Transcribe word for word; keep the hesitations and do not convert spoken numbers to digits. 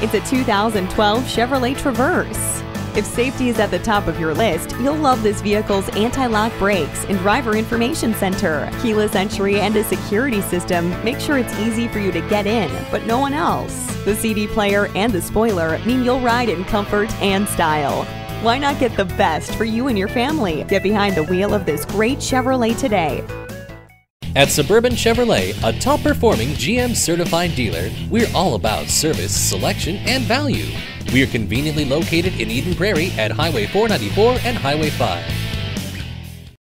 It's a two thousand twelve Chevrolet Traverse. If safety is at the top of your list, you'll love this vehicle's anti-lock brakes and driver information center, keyless entry, and a security system make sure it's easy for you to get in, but no one else. The C D player and the spoiler mean you'll ride in comfort and style. Why not get the best for you and your family? Get behind the wheel of this great Chevrolet today. At Suburban Chevrolet, a top-performing G M-certified dealer, we're all about service, selection, and value. We are conveniently located in Eden Prairie at Highway four ninety-four and Highway five.